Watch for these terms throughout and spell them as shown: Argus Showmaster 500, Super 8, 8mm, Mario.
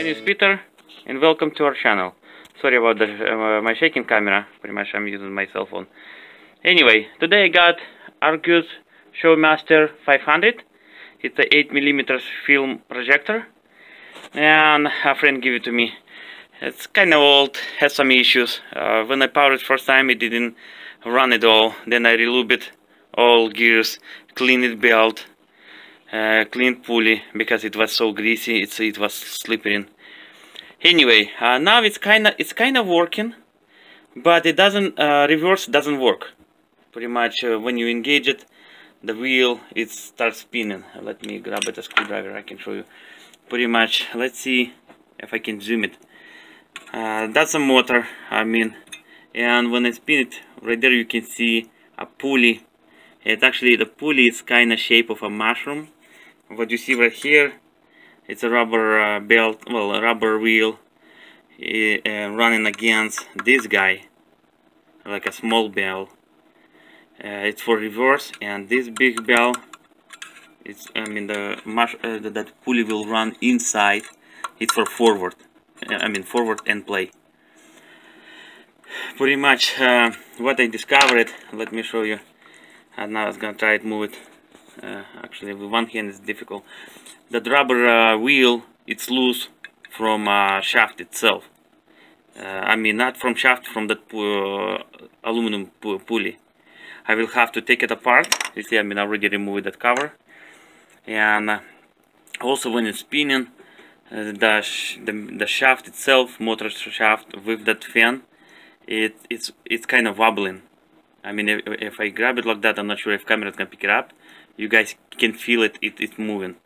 My name is Peter and welcome to our channel. Sorry about my shaking camera, pretty much I'm using my cell phone. Anyway, today I got Argus Showmaster 500. It's a 8mm film projector and a friend gave it to me. It's kind of old, has some issues. When I powered it first time it didn't run at all. Then I relube it, all gears, clean it belt, clean pulley, because it was so greasy, it was slippery. Anyway, now it's kind of working, but it doesn't reverse doesn't work. Pretty much when you engage it, the wheel starts spinning. Let me grab it a screwdriver. I can show you. Pretty much. Let's see if I can zoom it. That's a motor, I mean, and when I spin it, right there you can see a pulley. It actually, the pulley is kind of shape of a mushroom. What you see right here, it's a rubber belt, well, a rubber wheel running against this guy, like a small bell. It's for reverse, and this big bell, it's, I mean, that pulley will run inside. It's for forward. I mean forward and play. Pretty much what I discovered, let me show you. And now I was gonna try to move it. Actually with one hand it's difficult. That rubber wheel, it's loose from shaft itself. I mean not from shaft, from that aluminum pulley. I will have to take it apart. You see, I mean I already removed that cover. And also when it's spinning, the shaft itself, motor shaft with that fan, it's kind of wobbling. I mean, if I grab it like that, I'm not sure if camera's gonna pick it up. You guys can feel it's moving.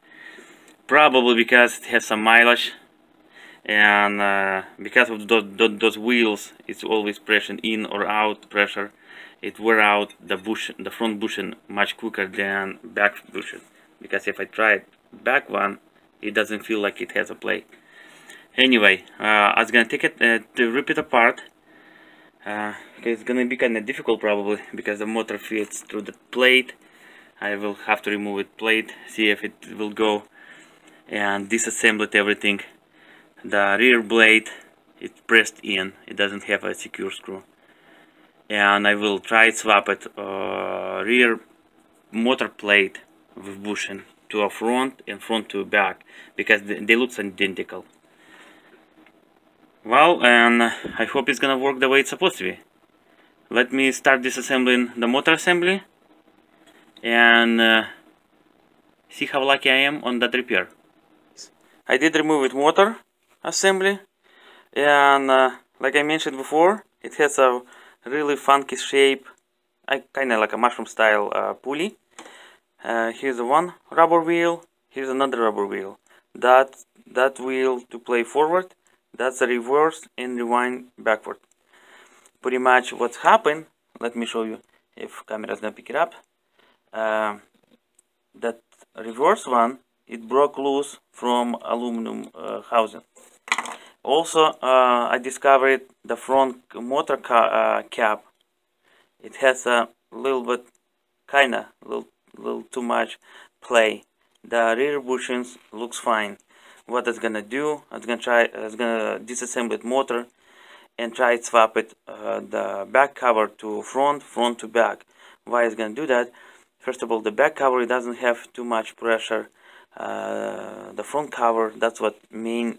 Probably because it has some mileage, and because of those wheels, it's always pressure in or out pressure. It wear out the front bushing much quicker than back bushing. Because if I try back one, it doesn't feel like it has a play. Anyway, I was gonna take it to rip it apart. It's gonna be kind of difficult probably because the motor fits through the plate. I will have to remove it plate, see if it will go, and disassemble it everything. The rear blade, it's pressed in. It doesn't have a secure screw, and I will try to swap it rear motor plate with bushing. To a front and front to back, because they look identical. Well, and I hope it's gonna work the way it's supposed to be. Let me start disassembling the motor assembly and see how lucky I am on that repair. I did remove it motor assembly, and like I mentioned before, it has a really funky shape, kinda like a mushroom style pulley. Here's one rubber wheel, here's another rubber wheel. That wheel to play forward, that's a reverse and rewind backward. Pretty much what's happened, let me show you if camera's gonna pick it up. That reverse one, it broke loose from aluminum housing. Also, I discovered the front motor cap. It has a little bit, kinda, little too much play. The rear bushings looks fine. What it's gonna do, it's gonna disassemble it motor and try to swap it the back cover to front, front to back. Why it's gonna do that? First of all, the back cover, it doesn't have too much pressure. The front cover, that's what main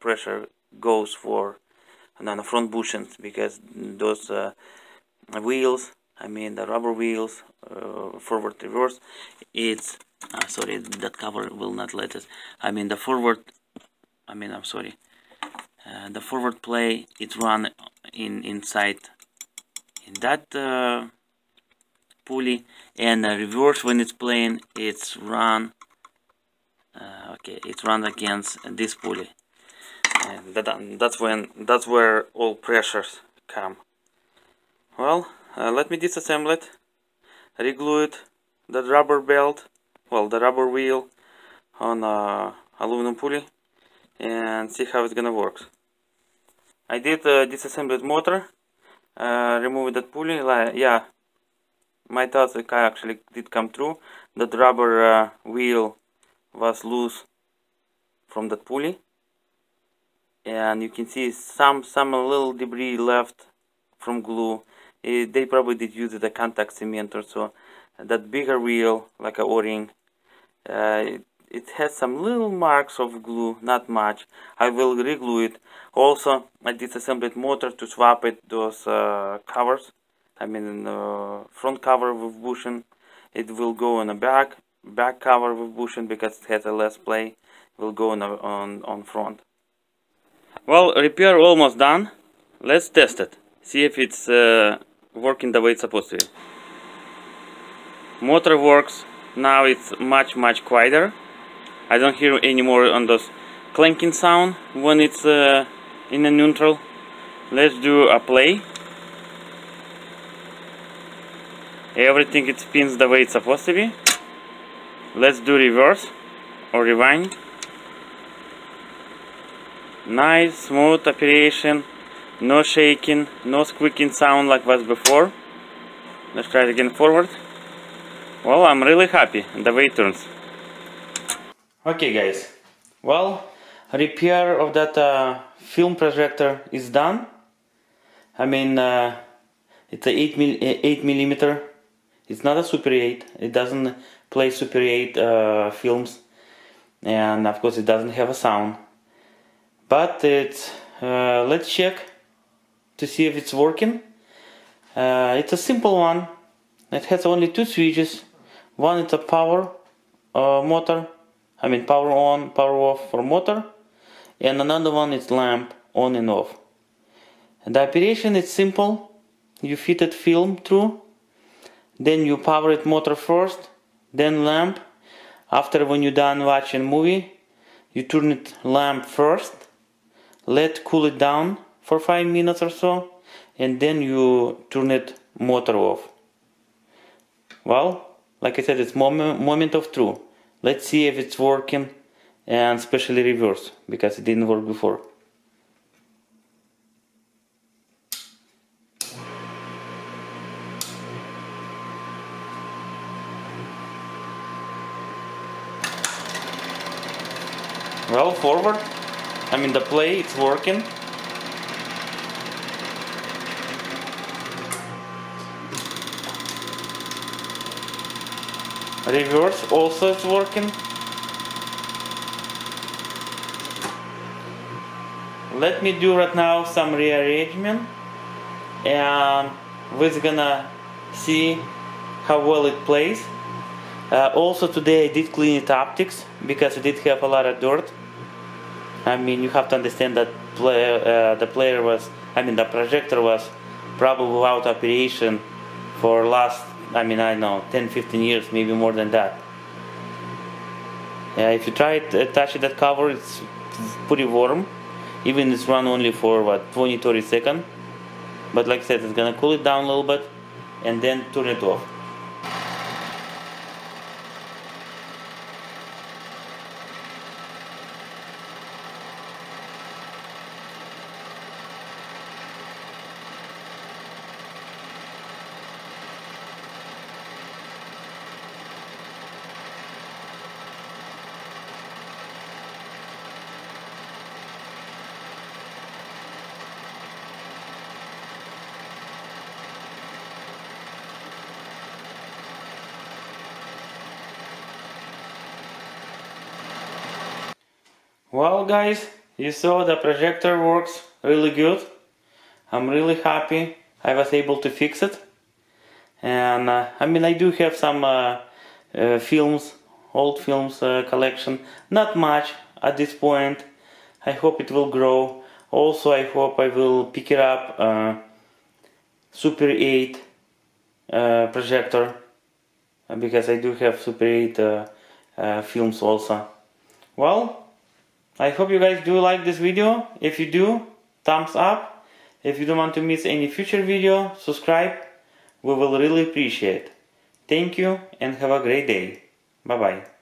pressure goes for, and on the front bushings, because those wheels, I mean the rubber wheels, forward reverse, it's sorry, that cover will not let us, I mean the forward, I mean I'm sorry, the forward play, it run inside in that pulley, and the reverse when it's playing, it's run okay, it runs against this pulley, and that's where all pressures come. Well, let me disassemble it, reglue it, the rubber belt, well, the rubber wheel on aluminum pulley, and see how it's gonna work. I did disassemble the motor, remove that pulley. Yeah, my thoughts actually did come true. That rubber wheel was loose from that pulley, and you can see some little debris left from glue. They probably did use the contact cement or so. That bigger wheel, like an O-ring, it has some little marks of glue, not much. I will reglue it. Also, I disassembled motor to swap it those covers. I mean, front cover with bushing. It will go on the back cover with bushing because it has a less play. It will go on front. Well, repair almost done. Let's test it. See if it's working the way it's supposed to be. Motor works. Now it's much quieter. I don't hear anymore on those clanking sound when it's in a neutral. Let's do a play. Everything it spins the way it's supposed to be. Let's do reverse or rewind. Nice smooth operation, no shaking, no squeaking sound like was before. Let's try it again forward. Well, I'm really happy the way it turns. Okay guys, well, repair of that film projector is done. I mean, it's a 8mm. It's not a Super 8, it doesn't play Super 8 films, and of course it doesn't have a sound. But it's, let's check to see if it's working. It's a simple one, it has only two switches. One is a power motor, I mean power on, power off for motor, and another one is lamp on and off. And the operation is simple, you fitted film through. Then you power it motor first, then lamp. After when you're done watching movie, you turn it lamp first, let cool it down for 5 minutes or so, and then you turn it motor off. Well, like I said, it's moment of truth. Let's see if it's working, and especially reverse, because it didn't work before. Well, forward, I mean the play, it's working. Reverse also it's working. Let me do right now some rearrangement, and we're gonna see how well it plays. Also today I did clean it optics, because it did have a lot of dirt. I mean, you have to understand that the projector was probably without operation for last, I mean, I don't know, 10-15 years, maybe more than that. If you try to touch that cover, it's pretty warm. Even it's run only for what, 20-30 seconds. But like I said, it's gonna cool it down a little bit and then turn it off. Well guys, you saw the projector works really good. I'm really happy I was able to fix it. And I mean, I do have some films, old films collection. Not much at this point. I hope it will grow. Also I hope I will pick it up Super 8 projector, because I do have Super 8 films also. Well, I hope you guys do like this video. If you do, thumbs up. If you don't want to miss any future video, subscribe. We will really appreciate it. Thank you and have a great day. Bye bye.